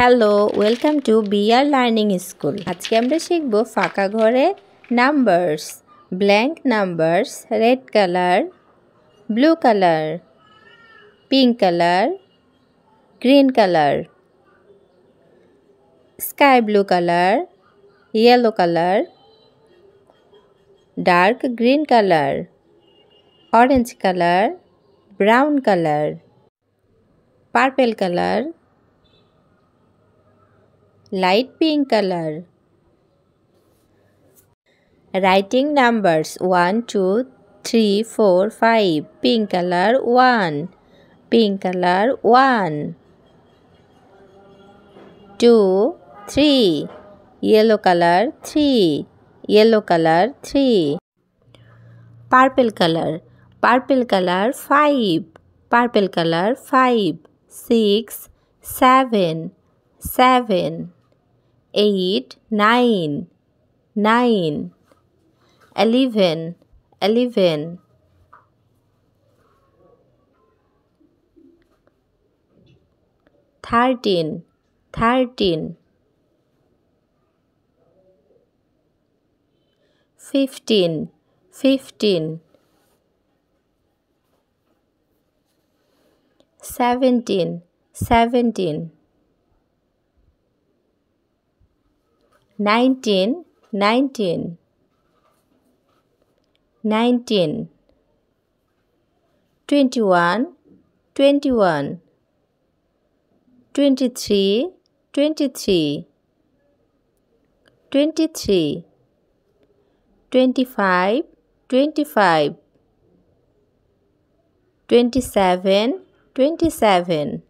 Hello, welcome to BR Learning School. আজকে আমরা শিখব ফাঁকা ঘরে numbers, blank numbers, red color, blue color, pink color, green color, sky blue color, yellow color, dark green color, orange color, brown color, purple color, light pink color. Writing numbers 1, 2, 3, 4, 5. Pink color 1. Pink color 1. 2, 3. Yellow color 3. Yellow color 3. Purple color. Purple color 5. Purple color 5. 6, 7. 7. 8, 9, 9, 11, 11, 13, 13, 15, 15, 17, 17, 19, 19, 19, 21, 21, 23, 23, 23, 25, 25, 27, 27,